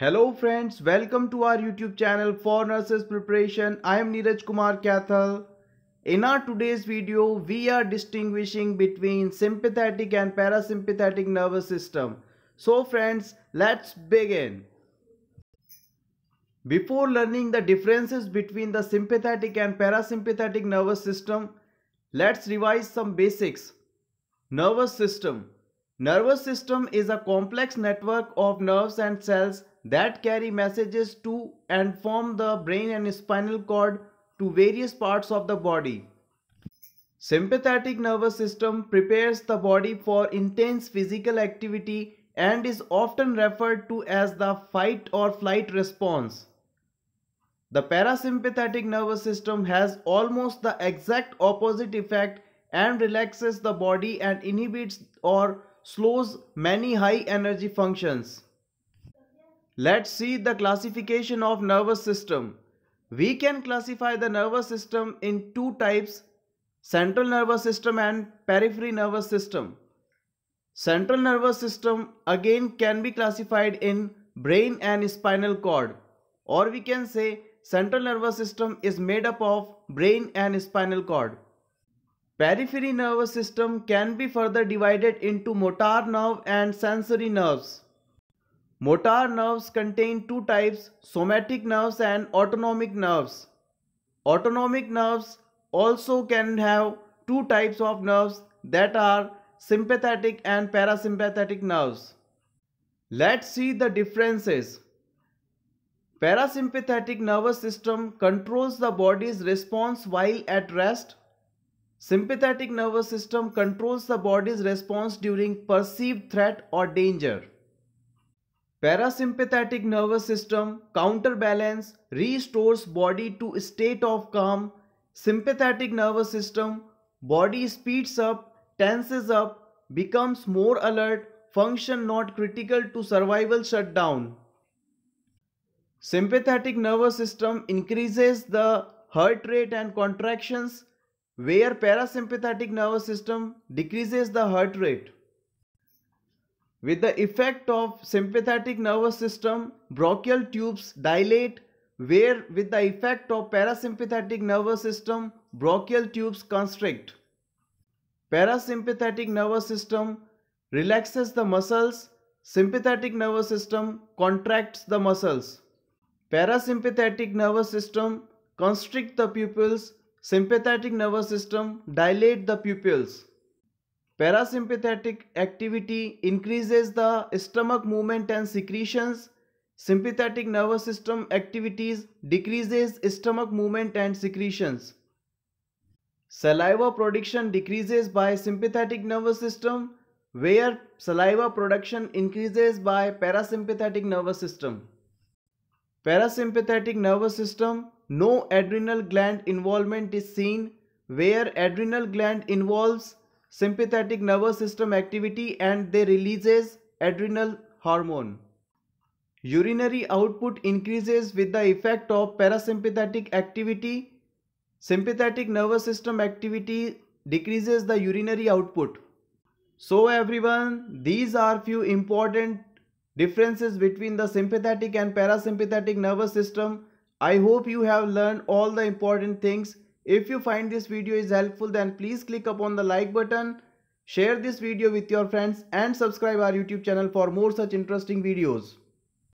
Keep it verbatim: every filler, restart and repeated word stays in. Hello friends, welcome to our YouTube channel For Nurses Preparation. I am Neeraj Kumar Kaithal. In our today's video, we are distinguishing between sympathetic and parasympathetic nervous system. So friends, let's begin. Before learning the differences between the sympathetic and parasympathetic nervous system, let's revise some basics. Nervous system. Nervous system is a complex network of nerves and cells that carry messages to and from the brain and spinal cord to various parts of the body. Sympathetic nervous system prepares the body for intense physical activity and is often referred to as the fight or flight response. The parasympathetic nervous system has almost the exact opposite effect and relaxes the body and inhibits or slows many high energy functions. Let's see the classification of nervous system. We can classify the nervous system in two types, central nervous system and peripheral nervous system. Central nervous system again can be classified in brain and spinal cord, or we can say central nervous system is made up of brain and spinal cord. Peripheral nervous system can be further divided into motor nerve and sensory nerves. Motor nerves contain two types, somatic nerves and autonomic nerves. Autonomic nerves also can have two types of nerves, that are sympathetic and parasympathetic nerves. Let's see the differences. Parasympathetic nervous system controls the body's response while at rest. Sympathetic nervous system controls the body's response during perceived threat or danger. Parasympathetic nervous system counterbalance, restores body to state of calm. Sympathetic nervous system, body speeds up, tenses up, becomes more alert, function not critical to survival shutdown. Sympathetic nervous system increases the heart rate and contractions, where parasympathetic nervous system decreases the heart rate. With the effect of sympathetic nervous system, bronchial tubes dilate, where with the effect of parasympathetic nervous system, bronchial tubes constrict. Parasympathetic nervous system relaxes the muscles, sympathetic nervous system contracts the muscles. Parasympathetic nervous system constricts the pupils, sympathetic nervous system dilates the pupils. Parasympathetic activity increases the stomach movement and secretions. Sympathetic nervous system activities decreases stomach movement and secretions. Saliva production decreases by sympathetic nervous system, where saliva production increases by parasympathetic nervous system. Parasympathetic nervous system, no adrenal gland involvement is seen, where adrenal gland involves sympathetic nervous system activity and they releases adrenal hormone. Urinary output increases with the effect of parasympathetic activity. Sympathetic nervous system activity decreases the urinary output. So everyone, these are few important differences between the sympathetic and parasympathetic nervous system. I hope you have learned all the important things. If you find this video is helpful, then please click upon the like button, share this video with your friends and subscribe our YouTube channel for more such interesting videos.